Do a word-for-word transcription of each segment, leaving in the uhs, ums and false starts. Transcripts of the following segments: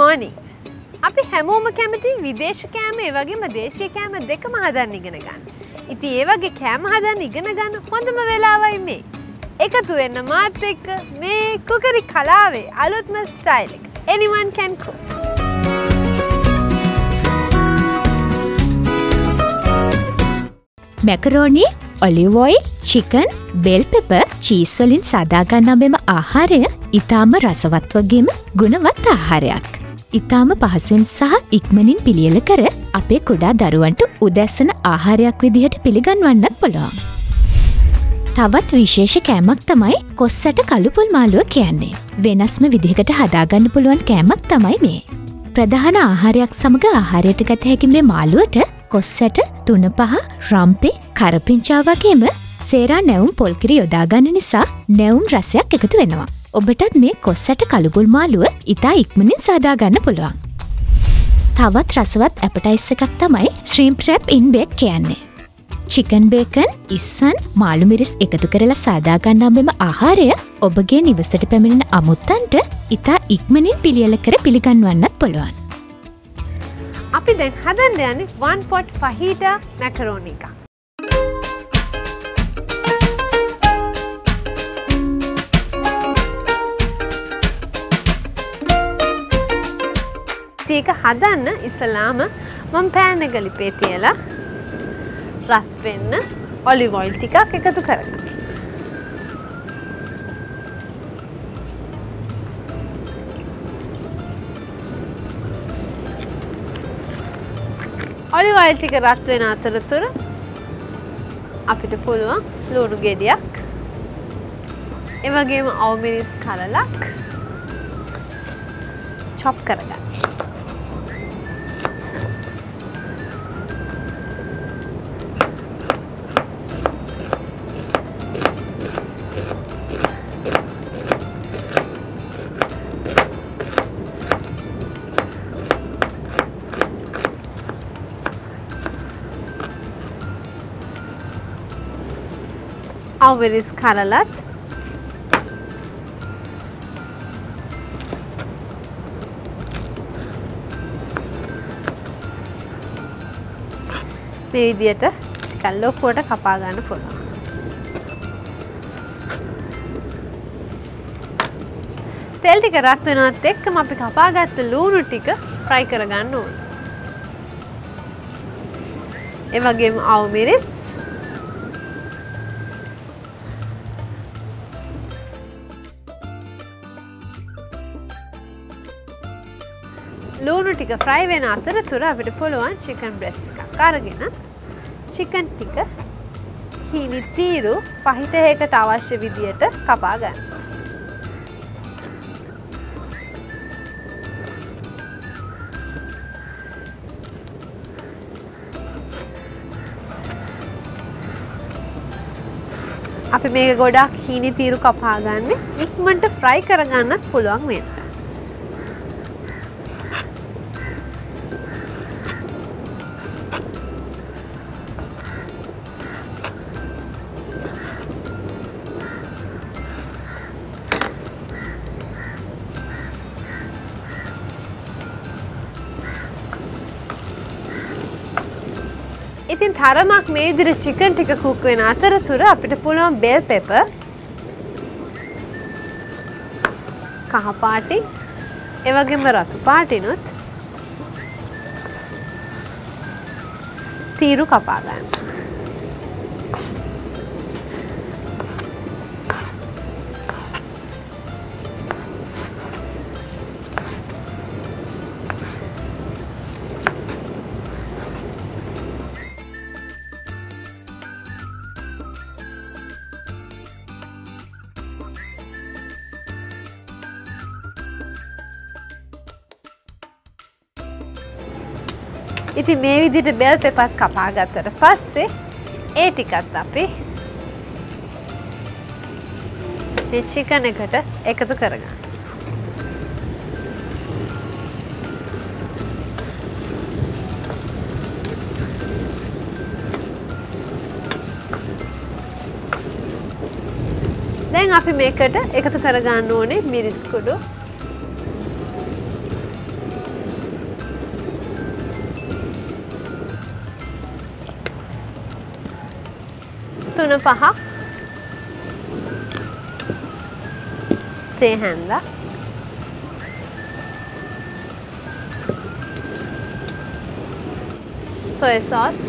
morning. අපි හැමෝම කැමති විදේශ කෑම ඒ වගේම දේශීය කෑම දෙකම හදන්න ඉගෙන ගන්න. ඉතින් ඒ වගේ කෑම හදන්න ඉගෙන ගන්න හොඳම වෙලාවයි මේ. එකතු වෙන්න මාත් එක්ක මේ කුකරි කලාවේ අලුත්ම ස්ටයිල් එක. Anyone can cook. Macaroni, olive oil, chicken, bell pepper, cheese වලින් සාදා ගන්නා මෙම ආහාරය ඊටම රසවත් වගේම ගුණවත් ආහාරයක්. ඉතාම පහසුවෙන් සහ ඉක්මනින් පිළියෙල කර අපේ කුඩා දරුවන්ට උදැසන ආහාරයක් විදිහට පිළිගන්වන්නත් පුළුවන්. තවත් විශේෂ කෑමක් තමයි කොස්සට කළුපුල් මාළුව කියන්නේ. වෙනස්ම විදිහකට හදාගන්න පුළුවන් කෑමක් තමයි මේ. ප්‍රධාන ආහාරයක් සමග ආහාරයට ගත හැකි මේ මාළුවට කොස්සට තුනපහ, රම්පේ, කරපිංචා වගේම සේරා නැවුම් පොල්කිරි යොදා ගන්න නිසා නැවුම් රසයක් එකතු වෙනවා. ඔබටත් මේ කොස්සට කළුපුල් මාළුව ඉතා ඉක්මනින් සාදා ගන්න පුළුවන්. තවත් රසවත් ඇපටයිස් එකක් තමයි shrimp wrap in bake කියන්නේ. chicken bacon, ඉස්සන්, මාළු මිරිස් එකතු කරලා සාදා ගන්නා මෙම ආහාරය ඔබගේ නිවසට පැමිණෙන අමුත්තන්ට ඉතා ඉක්මනින් පිළියෙල කර පිළිගන්වන්නත් පුළුවන්. අපි දැන් හදන්න යන්නේ one pot fajita macaroni එකක්. ඒක හදන්න ඉස්සලාම මම pan එක ලිපේ තියලා රත් වෙන්න ඔලිව් ඔයිල් ටිකක් එකතු කරගන්න. ඔලිව් ඔයිල් ටික රත් වෙන අතරතුර අපිට පුළුවන් ලුණු ගෙඩියක් ඒ වගේම අවු මිරිස් කලලක් chop කරගන්න. අවරිස් කරලත් මේ විදියට ටිකක් ලොකුවට කපා ගන්න පුළුවන්. තෙල් ටික රත් වෙනවත් එක්කම අපි කපාගත්ත ලුණු ටික fry කරගන්න ඕන. ඒ වගේම අවු මිරිස් ලුණු ටික fry වෙන අතරතුර අපිට පුළුවන් chicken breast එකක් අරගෙන chicken ටික හීනි තීරු පහිතයකට අවශ්‍ය විදියට කපා ගන්න. අපි මේක ගොඩක් හීනි තීරු කපා ගන්න ඉක්මනට fry කරගන්නත් පුළුවන් වෙනවා. ඉතින් තරමක් මේ විදිහට chicken ටික cook වෙන අතරතුර අපිට පුළුවන් bell pepper කහ පාටි ඒ වගේම රතු පාටිනුත් තීරු කපා ගන්න. ඉතින් මේ විදිහට බෙල් පෙපර් කපා ගත්තට පස්සේ ඒ ටිකත් අපි මේ chicken එකට එකතු කරගන්න. දැන් අපි මේකට එකතු කරගන්න ඕනේ මිරිස් කුඩු teaspoon of baha. Tehanda. Soy sauce.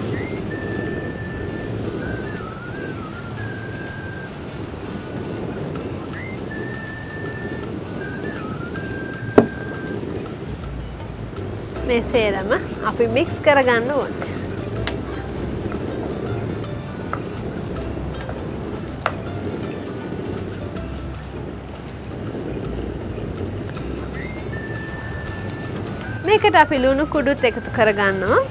මේ සේරම අපි mix කරගන්න ඕනේ. මේකට අපි ලුණු කුඩුත් එකතු කරගන්නවා.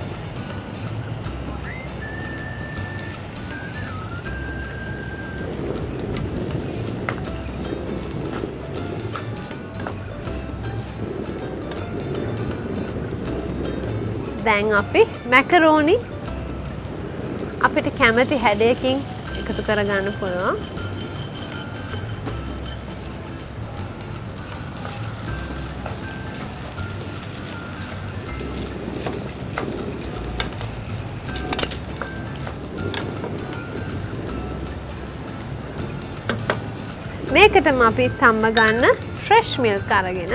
දැන් අපි macaroni අපිට කැමති හැඩයකින් එකතු කරගන්න පුළුවන්. මේකටම අපි තම්ම ගන්න fresh milk අරගෙන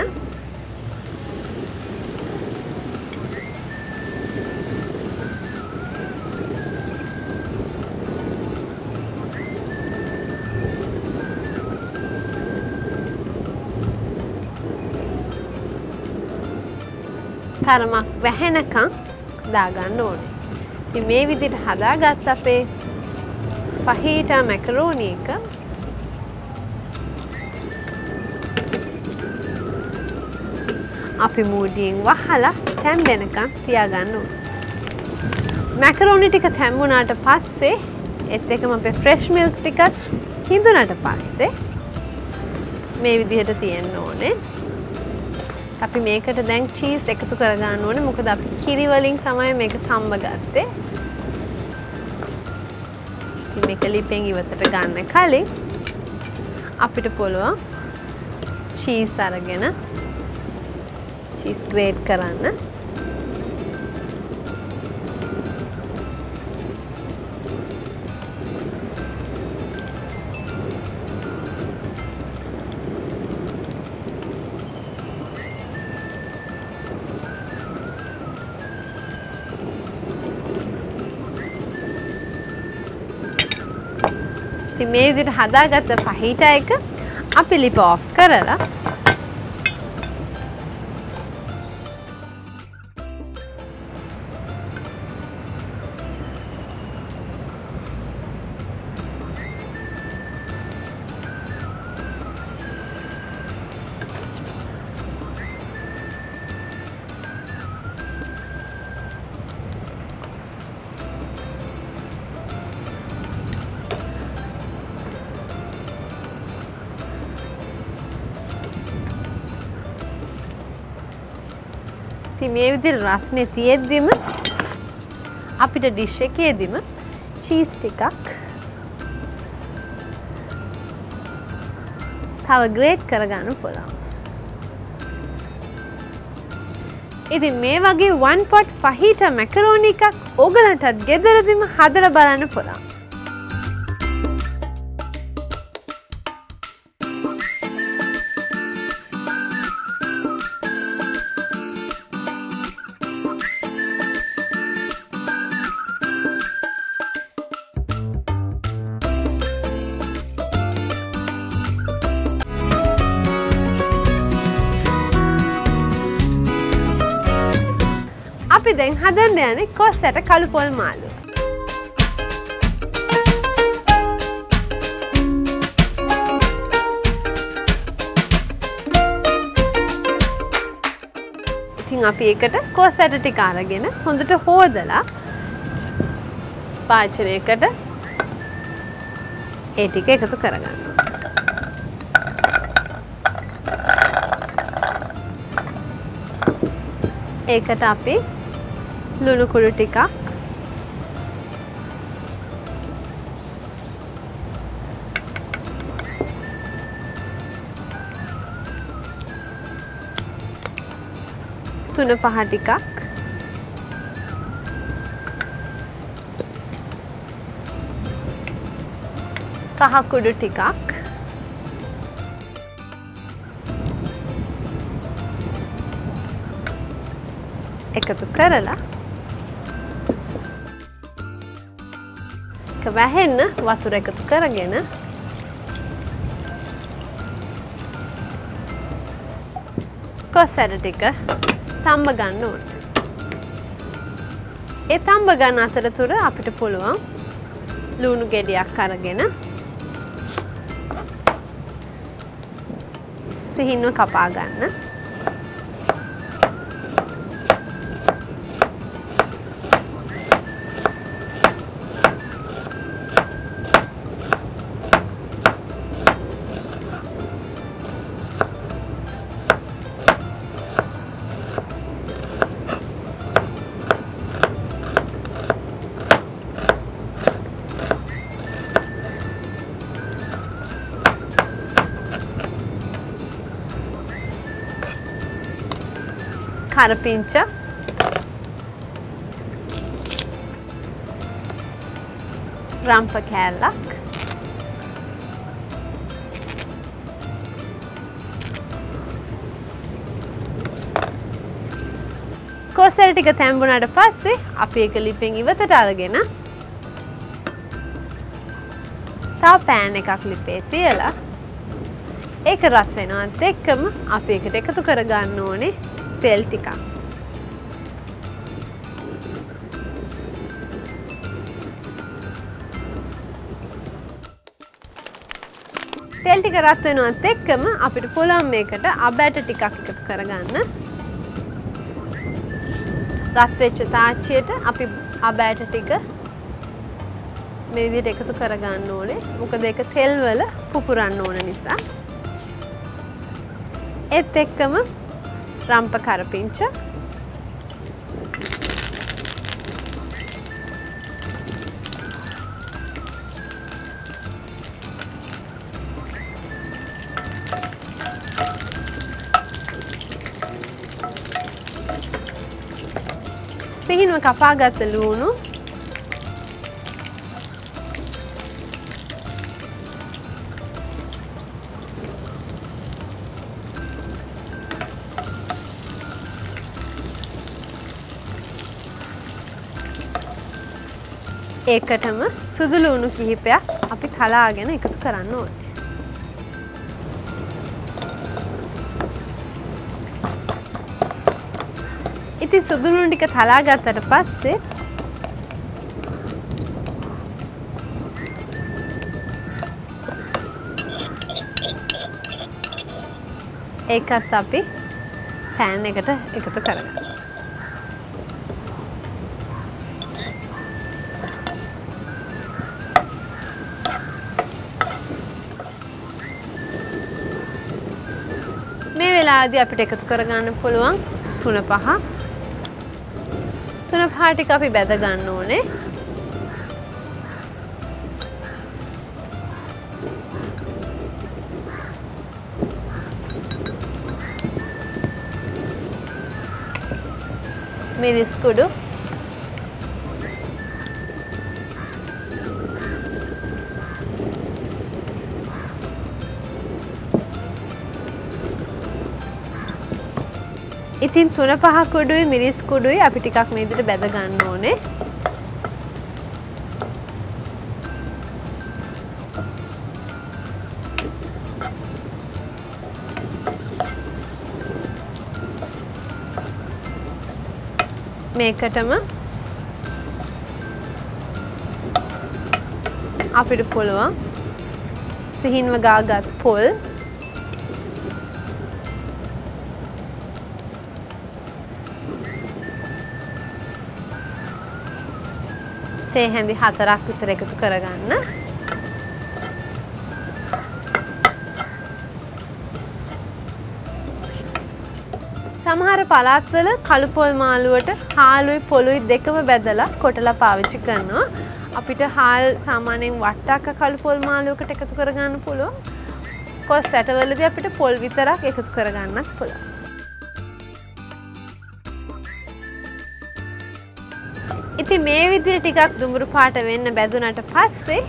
තරමක් වැහෙනකන් දාගන්න ඕනේ. ඉතින් මේ විදිහට හදාගත්ත අපේ fajita macaroni එක අපි මූඩියෙන් වහලා තැම්බෙනකන් තියාගන්න ඕනේ. macaroni ටික තැම්බුණාට පස්සේ ඒත් එකම අපේ fresh milk ටිකත් හිඳුණාට පස්සේ මේ විදිහට තියෙන්න ඕනේ. අපි මේකට දැන් cheese එකතු කර ගන්න ඕනේ මොකද අපි කිරි වලින් තමයි මේක සම්බ ගත්තේ. ඉතින් මේක ලිපෙන් ඉවතට ගන්න කලින් අපිට පුළුවන් cheese අරගෙන cheese grate කරන්න. ඉතින් මේ විදිහට හදාගත්ත fajita එක අපි ලිප off කරලා මේ විදිහට රස්නේ තියෙද්දිම අපිට ඩිෂ් එකේදීම චීස් ටිකක් තව ග්‍රේට් කරගන්න පුළුවන්. ඉතින් මේ වගේ one pot fajita macaroni එකක් ඔයගලන්ටත් ගෙදරදීම හදලා බලන්න පුළුවන්. අපි දැන් හදන්න යන්නේ කොස්සට කළු පොල් මාළු. ඉතින් අපි ඒකට කොස්සට ටික අරගෙන හොඳට හොදලා පාචනයකට ඒ ටික එකතු කරගන්න. ඒකට අපි ලුණු කුඩු ටිකක් තුන පහ ටිකක් kahakudu tikak. Ekatu karala. Ka wahenna wathura ekatu karagena. Kosara tika thamba ganna ona. E thamba ganna atharathura apita puluwan ලුණු ගෙඩියක් අරගෙන සිහින්ව කපා ගන්න. Karapincha rampa kallak කෝසල් ටික තැඹුණාට පස්සේ අපි ඒක ලිපෙන් ඉවතට අරගෙන තව pan එකක් ලිපේ තියලා ඒක රත් වෙනවත් එක්කම අපි ඒකට එකතු කරගන්න ඕනේ තෙල් ටිකක්. තෙල් ටික රත් වෙනවත් එක්කම අපිට පුළුවන් මේකට අබැට ටිකක් එකතු කරගන්න. රත් වෙච්ච තාච්චියට අපි අබැට ටික මේ විදිහට එකතු කරගන්න ඕනේ. මොකද ඒක තෙල් වල පුපුරන්න ඕන නිසා. ඒත් එක්කම Rampa karapincha, sihinwa kapagata lunu, ඒකටම සුදු ලුණු කිහිපයක් අපි කලාගෙන එකතු කරන්න ඕනේ. ඉතින් සුදු ලුණු ටික තලා ගත්තට පස්සේ ඒකත් අපි pan එකට එකතු කරගන්න. ආදී අපිට එකතු කරගන්න පුළුවන් තුන පහ තුන පහ ටික අපි බෙද ගන්න ඕනේ. මිරිස් කුඩු ඉතින් තුන පහ කුඩුයි මිරිස් කුඩුයි අපි ටිකක් මේ විදිහට බැද ගන්න ඕනේ. මේකටම අපිට පුළුවන් සිහින්ව ගාගත් පොල් තේ හැඳි හතරක් විතර එකතු කරගන්න. සමහර පළාත්වල කළු පොල් මාළුවට හාලුයි පොළුයි දෙකම බැදලා කොටලා පාවිච්චි කරනවා. අපිට හාල් සාමාන්‍යයෙන් වට්ටක්ක කළු පොල් මාළුවකට එකතු කරගන්න පුළුවන්. කොස් ඇටවලදී අපිට පොල් විතරක් එකතු කරගන්නත් පුළුවන්. ඉතින් මේ විදිහට ටිකක් දුඹුරු පාට වෙන්න බැදුනට පස්සේ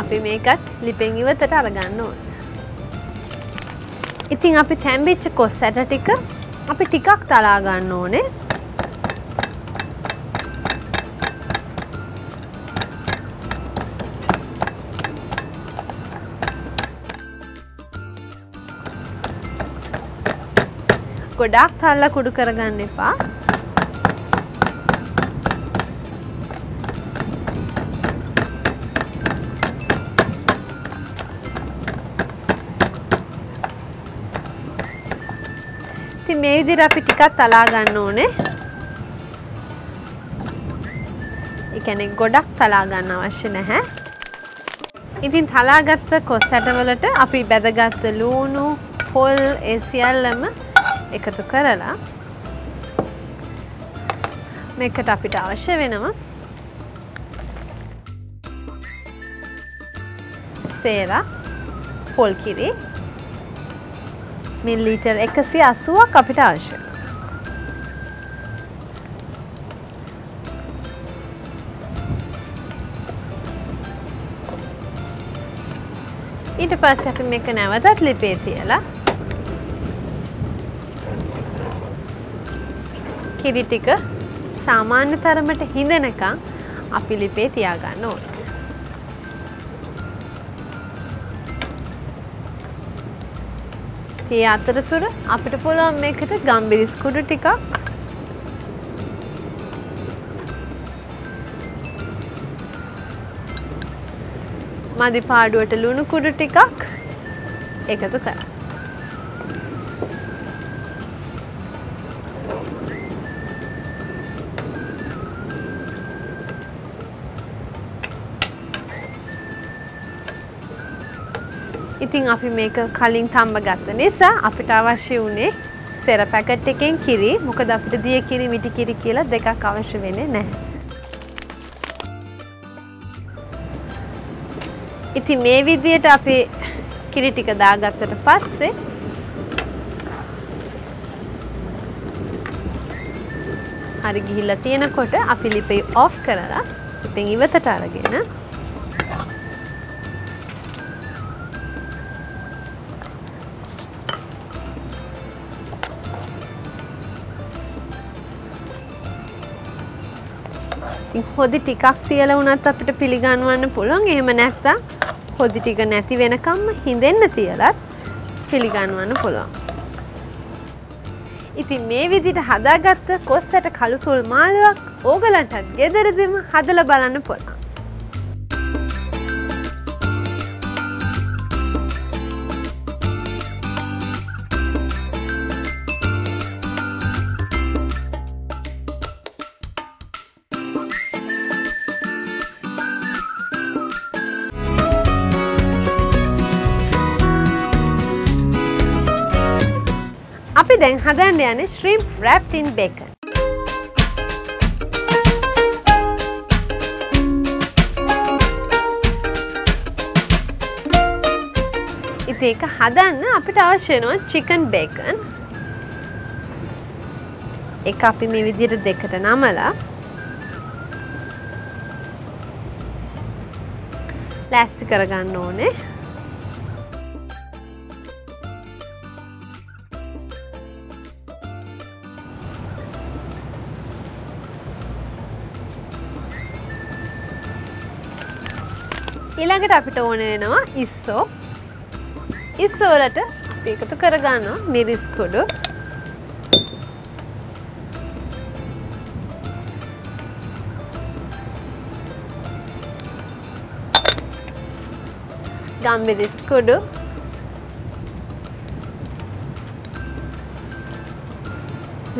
අපි මේකත් ලිපෙන් ඉවතට අරගන්න ඕන. ඉතින් අපි තැම්බෙච්ච කොස් ඇට ටික අපි ටිකක් තලා ගන්න ඕනේ. ගොඩක් තලලා කුඩු කරගන්න එපා. මේ විදිහට අපි ටිකක් තලා ගන්න ඕනේ. ඒ කියන්නේ ගොඩක් තලා ගන්න අවශ්‍ය නැහැ. ඉතින් තලාගත්ත කොස් ඇට වලට අපි බැදගත්ත ලූණු, පොල් ඒ සියල්ලම එකතු කරලා මේකට අපිට අවශ්‍ය වෙනවා සේරා, පොල් කිරි මිලිලීටර් එකසිය අසූවක් අපිට අවශ්‍ය. ඊට පස්සේ අපි මේක නැවතත් ලිපේ තියලා කිරි ටික සාමාන්‍ය තරමට හිඳනකම් අපි ලිපේ තියාගන්න ඕනේ. ඒ අතරතුර අපිට පුළුවන් මේකට ගම්බිරිස් කුඩු ටිකක් මදි පාඩුවට ලුණු කුඩු ටිකක් එකතු කරන්න. ඉතින් අපි මේක කලින් තම්බ ගත්ත නිසා අපිට අවශ්‍ය වුණේ සෙර පැකට් එකෙන් කිරි. මොකද අපිට දිය කිරි මිටි කිරි කියලා දෙකක් අවශ්‍ය වෙන්නේ නැහැ. ඉතින් මේ විදියට අපි කිරි ටික දාගත්තට පස්සේ හරි ගිහිල්ලා තියෙනකොට අපි ලිපේ ඔෆ් කරලා ඉතින් ඉවතට අරගෙන හොදි ටිකක් තියලා වුණත් අපිට පිළිගන්වන්න පුළුවන්. එහෙම නැත්නම් හොදි ටික නැති වෙනකම්ම හිඳෙන්න තියලත් පිළිගන්වන්න පුළුවන්. ඉතින් මේ විදිහට හදාගත්ත කොස් ඇට කළු තොල් මාළුවක් ඕගලන්ට ගෙදරදීම හදලා බලන්න පුළුවන්. අපි දැන් හදන්න යන්නේ shrimp wrapped in bacon. ඉතින් ඒක හදන්න අපිට අවශ්‍ය වෙනවා chicken bacon. ඒක අපි මේ විදිහට දෙකට නමලා ප්ලාස්ටික් කරගන්න ඕනේ. ඊළඟට අපිට ඕන වෙනවා ඉස්සෝ. ඉස්සෝ වලට අපි එකතු කරගන්න මිරිස් කුඩු. ගම්බිරිස් කුඩු.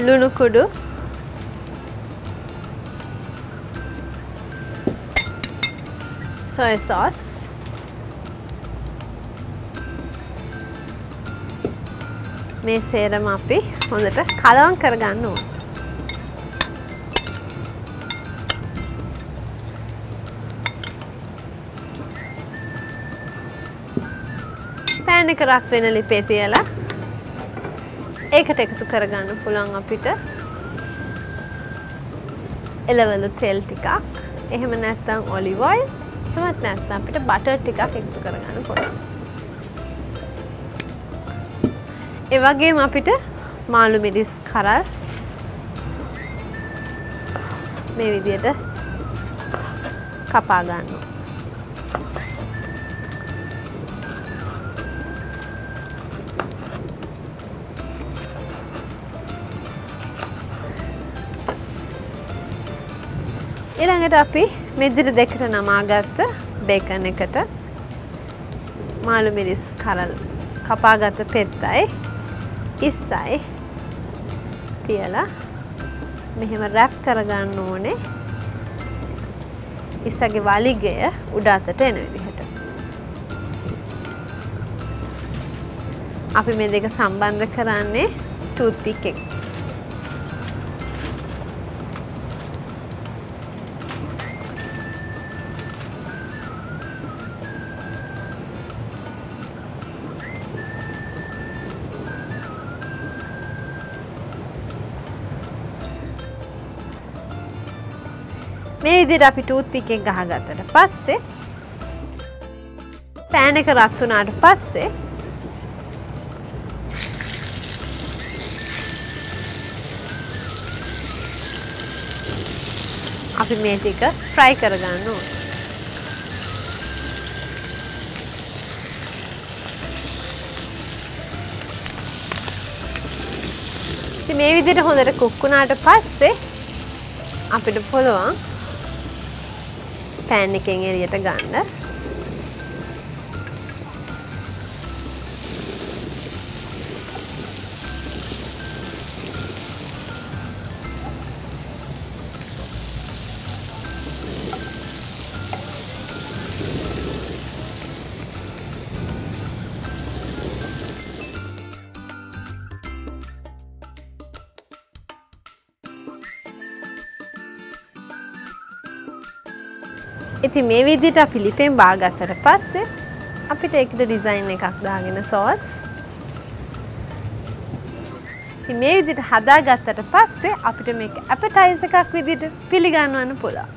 ලුණු කුඩු. Soy sauce, මේ සේරම අපි හොඳට කලවම් කරගන්න ඕන. පෑන් එක රත් වෙන ලිපේ තියලා ඒකට එකතු කරගන්න පුළුවන් අපිට එළවලු තෙල් ටිකක්. එහෙම නැත්නම් ඔලිව් ඔයිල්. එහෙමත් නැත්නම් අපිට බටර් ටිකක් එකතු කරගන්න පුළුවන්. ඒ වගේම අපිට මාළු මිරිස් කරල් මේ විදිහට කපා ගන්න. ඊළඟට අපි මෙදිරි දෙකට නමාගත්ත බේකන් එකට මාළු මිරිස් කරල් කපාගත්ත පෙත්තයි ඉස්සයි තියලා මෙහෙම රැප් කරගන්න ඕනේ. ඉස්සගේ වලිගය උඩ අතට එන විදිහට අපි මේ දෙක සම්බන්ධ කරන්නේ ටූත් පික් එකක්. මේ විදිහට අපි ටූත් පික් එක ගහගත්තට පස්සේ pan එක රත් වුණාට පස්සේ අපි මේ ටික fry කරගන්න ඕනේ. ඉතින් මේ විදිහට හොඳට cook වුණාට පස්සේ අපිට පුළුවන් pan එකෙන් එළියට ගන්න. ඉතින් මේ විදිහට අපි ලිපෙන් බාගත්තට පස්සේ අපිට ඒකේ ඩිසයින් එකක් දාගෙන සෝස්. ඉතින් මේ විදිහට හදාගත්තට පස්සේ අපිට මේක ඇපටයිසර් එකක් විදිහට පිළිගන්නවන්න පුළුවන්.